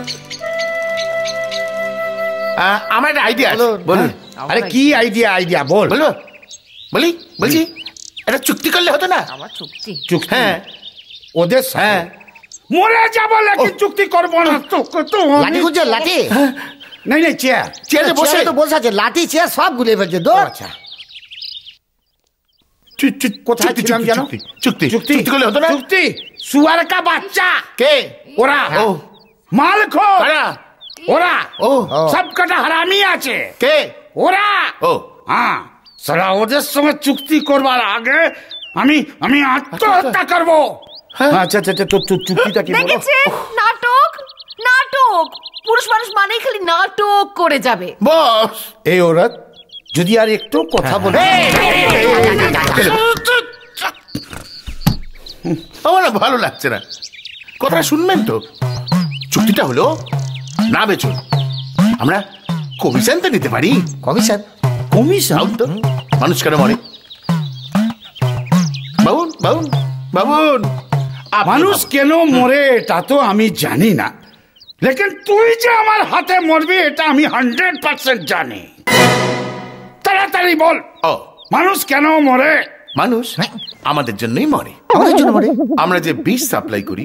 আমার একটা আইডিয়া। বলুন। আরে কি আইডিয়া? আইডিয়া বল। বলছি একটা চুক্তি করলে হতো না? আমার চুক্তি? হ্যাঁ ওদের। হ্যাঁ মরে যাবো লেকিন চুক্তি করবো না। লাঠি নাই নাই, চেয়ার চেয়ারে বসে তো বসে আছে, লাঠি চেয়ার সব গুলে ফেলছে। দৌড়। আচ্ছা কোথায় ছিলাম জানো? চুক্তি চুক্তি করলে হতো না? চুক্তি সুয়ার কা বাচ্চা। কে ওরা? ও মালখো। কারা ওরা? ও সব কটা হারামি আছে। কে ওরা? ও হ্যাঁ সারা। ওদের সঙ্গে চুক্তি করবার আগে আমি আমি আত্মহত্যা করবো। আচ্ছা আচ্ছা, চুক্তিটা কি বলো? নাটক নাটক, পুরুষ মানুষ মানেই খালি নাটক করে যাবে। বস এই ওরা যদি আর একটু কথা বলে। আমার ভালো লাগছে না, কথা শুনবেন তো? চুক্তিটা হলো না বেচুন, আমরা কমিশন তো নিতে পারি। কমিশন? কমিশন তো মানুষ কেন মরে? বাবুন বাবুন বাবুন, মানুষ কেন মরে এটা তো আমি জানি না, লেকিন তুই যে আমার হাতে মরবি এটা আমি 100% জানি। তাড়াতাড়ি বল। ও মানুষ কেন মরে? মানুষ আমাদের জন্যই মরে। আমাদের জন্য মরে? আমরা যে বিষ সাপ্লাই করি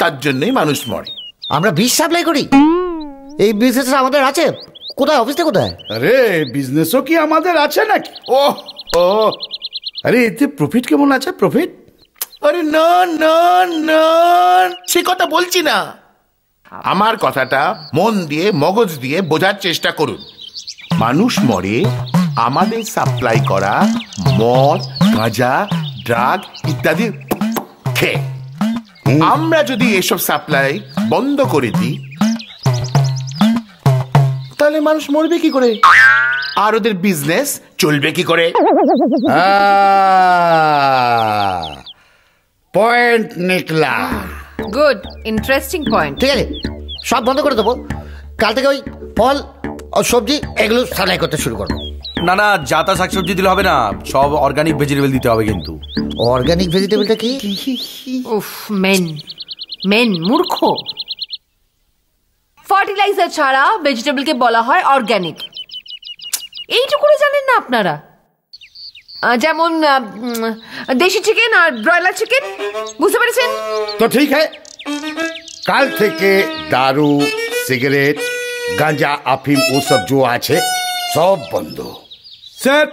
তার জন্যই মানুষ মরে। আমরা বিষ সাপ্লাই করি? এই বিজনেস আমাদের আছে? কোথায় অফিসে? কোথায়? আরে বিজনেসও কি আমাদের আছে নাকি? ও ও আরে এতে প্রফিট কেমন আছে? প্রফিট? আরে না না না, সে কথা বলছি না। আমার কথাটা মন দিয়ে মগজ দিয়ে বোঝার চেষ্টা করুন। মানুষ মরে আমাদের সাপ্লাই করা মদ গাঁজা ড্রাগ ইত্যাদি খেয়ে। আমরা যদি এসব সাপ্লাই বন্ধ করে দিই তাহলে মানুষ মরবে কি করে, আর ওদের বিজনেস চলবে কি করে? পয়েন্ট নিকলা। Good, interesting point. ঠিক আছে, সব বন্ধ করে দেবো, কাল থেকে ওই ফল ও সবজি এগুলো সাপ্লাই করতে শুরু করবো। না না, যাতা শাকসবজি দিলে হবে না, সব অর্গানিক ভেজিটেবল দিতে হবে। কিন্তু অর্গানিক ভেজিটেবলটা কি? উফ মেন মেন মূর্খ। ফার্টিলাইজার ছাড়া ভেজিটেবলকে বলা হয় অর্গানিক, এইটুকু জানেন না আপনারা? যেমন দেশি চিকেন আর ব্রয়লার চিকেন, বুঝতে পেরেছেন তো? ঠিক আছে, কাল থেকে দারু সিগারেট গাঁজা আফিম ওসব যো আছে সব বন্ধ। Sir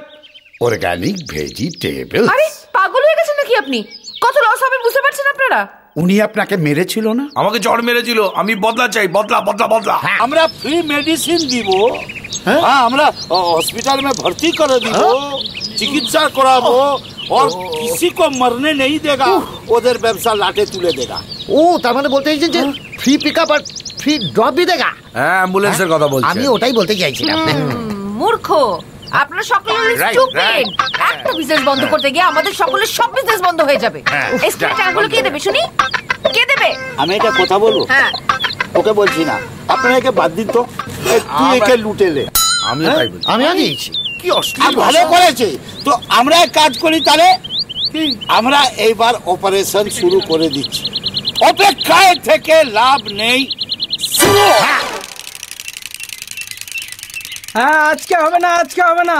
organic vegetable. আরে পাগল হয়ে গেছেন নাকি আপনি? কত লস হবে বুঝতে পারছেন আপনারা? উনি আপনাকে মেরেছিল না? আমাকে জ্বর মেরেছিল। আমি বদলা চাই, বদলা বদলা বদলা। আমরা ফ্রি মেডিসিন দিব, হ্যাঁ আমরা হসপিটালে ভর্তি করে দিব, চিকিৎসা করাবো, और किसी को मरने नहीं देगा। उधर व्यवसाय लाटे तुले देगा। ओ तारमाने बोलते हैं जे फ्री पिकअप और फ्री ड्रॉप भी देगा। एम्बुलेंसर কথা বলছি আমি ওটাই বলতে চাইছিলাম। মূর্খ আপনারা সকলে স্টুপিড। একটা বিজনেস বন্ধ করতে গিয়ে আমাদের সকলের সব বিজনেস বন্ধ হয়ে যাবে। এই টাকাগুলো কে দেবে শুনি? কে দেবে? আমি এটা কথা বলবো? হ্যাঁ ওকে বলছি না আপনারা একে বাদ দিন তো। তুই একে লুটে লে আমি তাই বলি আমি আনিছি। কি অস্থির ভালো করেছে তো আমরা কাজ করি তারে কি আমরা এইবার অপারেশন শুরু করে দিচ্ছি। অপেক্ষায় থেকে লাভ নেই। হ্যাঁ আজকে হবে না আজকে হবে না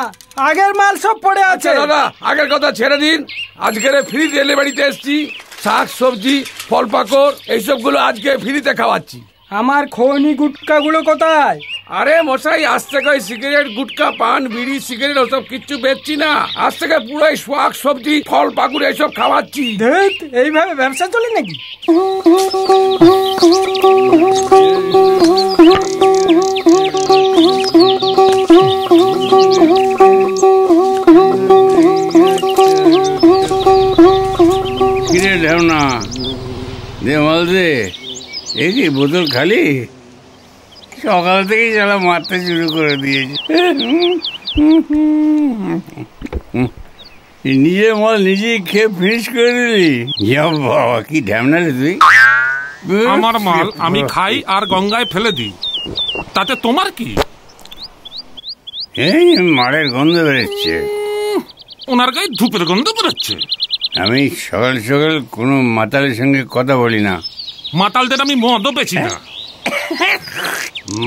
আগের মাল সব পড়ে আছে। দাদা আগের কথা ছেড়ে দিন। আজকের ফ্রি ডেলিভারিতে এসছি শাক সবজি ফল পাকড় এইসব গুলো আজকে ফ্রিতে খাওয়াচ্ছি। আমার খনি গুটকা গুলো কোথায়? আরে মশাই আজ থেকে সিগারেট গুটকা পান বিড়ি সিগারেট ওসব কিচ্ছু বেচছি না। আজ থেকে পুরো শাক সবজি ফল পাকুড় এইসব খাওয়াচ্ছি। এইভাবে ব্যবসা চলে নাকি? কিরে দেও না দেওয়াল রে এই কি বোতল খালি সকাল থেকেই যারা মারতে শুরু করে দিয়েছে। নিজের মাল নিজেই খেয়ে ফিনিশ করে দিলি। বাবা কি ঢ্যামনা রে তুই। আমার মাল আমি খাই আর গঙ্গায় ফেলে দিই তাতে তোমার কি? এই মালের গন্ধ বেরোচ্ছে ওনার গায়ে ধূপের গন্ধ বেরোচ্ছে। আমি সকাল সকাল কোনো মাতালের সঙ্গে কথা বলি না। মাতালদের আমি মদও বেচি না।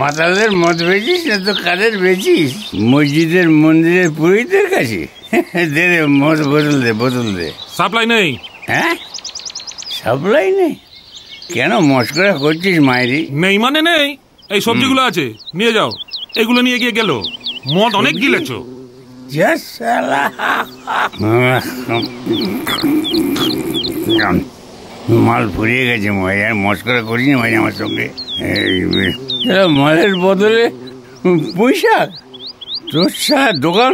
মাতালদের মদ বেচিস না তো কাদের বেচিস? মসজিদের মন্দিরের পুরোহিতের কাছে দে রে মদ বোতল দে বোতল দে। সাপ্লাই নেই? হ্যাঁ সাপ্লাই নেই। কেন মস্করা করছিস মাইরি? নেই মানে নেই। এই সবজিগুলো আছে নিয়ে যাও। এগুলো নিয়ে গিয়ে গেল মদ অনেক গিলেছ। মাল ফুরিয়ে গেছে মজার মস্করা করিস না ভাই আমার সঙ্গে। মালের বদলে পয়সা তোর দোকান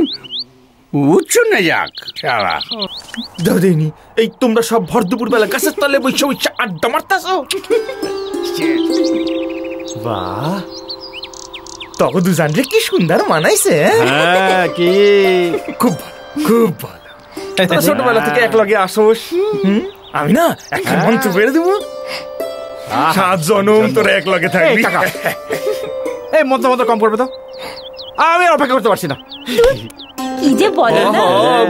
উচ্ছন্নে যাক। সারা দাদিনি এই তোমরা সব ভর দুপুর বেলা গাছের তলে বসে বসে আড্ডা মারতাছ। বাহ তখন দুজন রে কি সুন্দর মানাইছে। হ্যাঁ কি খুব খুব ভালো। তোরা ছোটবেলা থেকে এক লগে আসোস। আমি না একটা মঞ্চ বেড়ে দেবো সাত জনম তোরা এক লগে থাকবি। এই মতো মতো কম করবে তো আমি অপেক্ষা করতে পারছি না। কি যে বলে না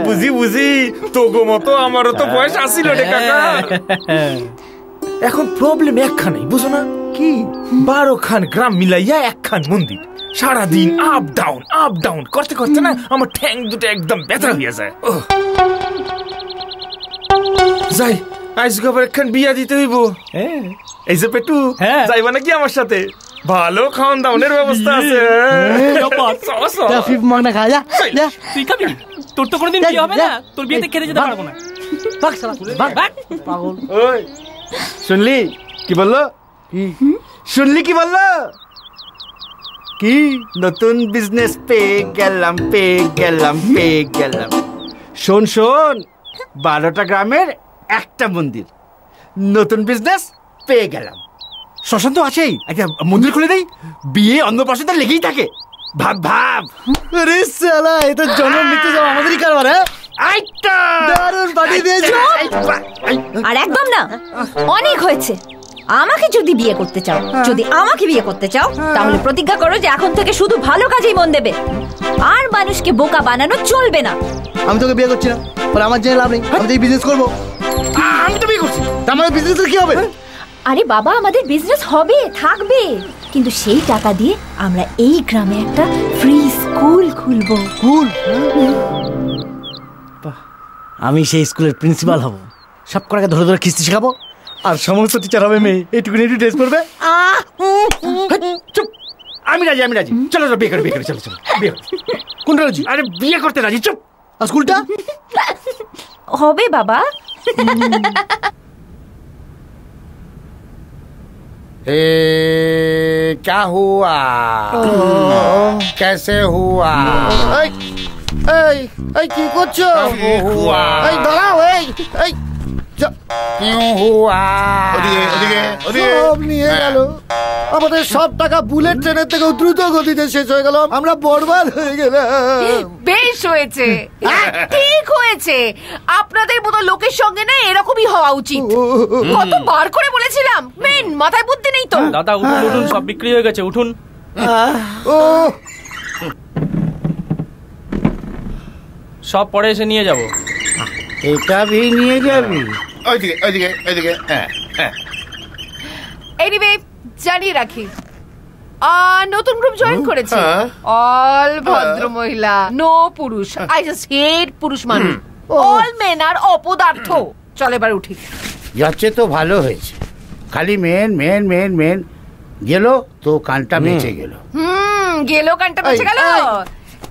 বুঝি বুঝি তোগো মতো আমারও তো বয়স আসিল রে কাকা। এখন প্রবলেম একখানেই বুঝো না কি 12 খান গ্রাম মিলাইয়া একখান মন্দির সারাদিন আপ ডাউন করতে করতে না আমার ঠ্যাং দুটো একদম ব্যথা হয়ে যায়। যাই আইসগোবর একখান বিয়া দিতে হইব। এই যে পেটু যাইবা নাকি আমার সাথে? ভালো খাওয়ান দাওয়ানের ব্যবস্থা আছে। তোর তো কোনোদিন বিয়ে হবে না। তোর বিয়েতে খেতে যেতে পারবো না। শুনলি কি বললো? শুনলি কি বললো? কি নতুন বিজনেস পেয়ে গেলাম পেয়ে গেলাম পেয়ে গেলাম। শোন শোন 12টা গ্রামের একটা মন্দির নতুন বিজনেস পেয়ে গেলাম। শ্মশান তো আছেই একটা মন্দির খুলে দেই। বিয়ে অন্নপ্রাশন তো লেগেই থাকে। ভাব ভাব রে শালা এ তো জনম নিতে যাও আমাদেরই কারবার। আইটা দারুণ বাড়ি দিয়েছো। আর একদম না অনেক হয়েছে। আমাকে যদি বিয়ে করতে চাও যদি আমাকে বিয়ে করতে চাও তাহলে প্রতিজ্ঞা করো যে এখন থেকে শুধু ভালো কাজেই মন দেবে আর মানুষকে বোকা বানানো চলবে না। আমি তোকে বিয়ে করছি না পরে আমার জেনে লাভ নেই। আমি তো এই বিজনেস করবো। আমি তো বিয়ে করছি তা আমার বিজনেসের কি হবে? আরে বাবা আমাদের বিজনেস হবে থাকবে কিন্তু সেই টাকা দিয়ে আমরা এই গ্রামে একটা ফ্রি স্কুল খুলবো। স্কুল? আমি সেই স্কুলের প্রিন্সিপাল হব। সব কটাকে ধরে ধরে খিস্তি শেখাবো আর সমস্ত টিচার হবে মেয়ে। এইটুকুনি একটু ড্রেস পরবে। চুপ আমি রাজি আমি রাজি। চলো চলো বিয়ে করে বিয়ে করে চলো চলো বিয়ে। কোনটা রাজি? আরে বিয়ে করতে রাজি। চুপ আর স্কুলটা হবে বাবা। क्या हुआ कैसे हुआ মাথায় বুদ্ধি নেই তো দাদা। উঠুন উঠুন, সব বিক্রি হয়ে গেছে, উঠুন। সব পরে এসে নিয়ে যাবো। এটা ভি নিয়ে যাবি? ওইদিকে ওইদিকে ওইদিকে। এনিওয়ে জানি রাখি নতুন গ্রুপ জয়েন করেছে, অল ভদ্র মহিলা, নো পুরুষ। আই জাস্ট হেট পুরুষ মানুষ। অল মেন আর অপদার্থ। চল এবার উঠি। যাচ্ছে তো ভালো হয়েছে, খালি মেন মেন মেন মেন। গেল তো কানটা বেঁচে গেল। গেল কানটা বেঁচে গেল।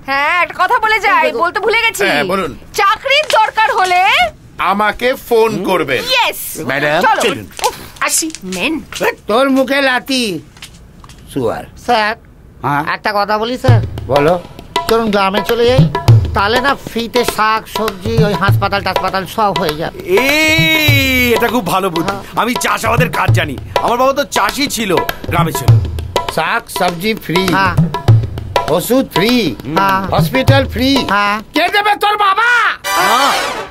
হ্যাঁ, একটা কথা বলে যাই, বলতে ভুলে গেছি। বলুন। চাকরির দরকার হলে আমাকে ফোন করবেন। ইয়েস ম্যাডাম, চলুন। আসি মেন। তোর মুখে লাতি সুয়ার। স্যার একটা কথা বলি স্যার? বলো। চলুন গ্রামে চলে যাই, তাহলে না ফ্রিতে শাক সবজি ওই হাসপাতাল টাসপাতাল সব হয়ে যাবে। এটা খুব ভালো বুদ্ধি। আমি চাষাবাদের কাজ জানি, আমার বাবা তো চাষি ছিল, গ্রামে ছিল। শাক সবজি ফ্রি, ওষুধ ফ্রি, হসপিটাল ফ্রি। কে দেবে? তোর বাবা।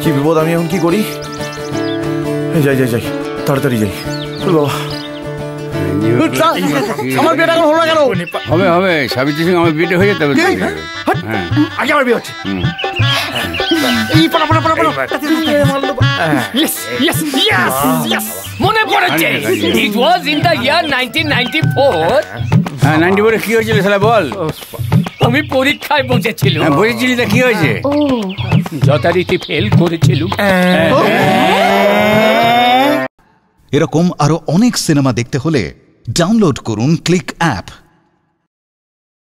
কি বিপদ! আমি এখন কি করি? যাই যাই যাই, তাড়াতাড়ি যাই। বাবা, আমার বিয়েটা এখন হলো না কেন? হবে হবে, সাবিত্রী সিং আমার বিয়েটা হয়ে যেতে হবে। আগে আমার বিয়ে হচ্ছে। মনে পড়েছে, it was in the year 1994. কি হয়েছিল শালা বল? আমি পরীক্ষায় বসেছিলাম। বুঝেছিলি তা কি হয়েছে? যথারীতি ফেল করেছিল। এরকম আরো অনেক সিনেমা দেখতে হলে ডাউনলোড করুন ক্লিক অ্যাপ।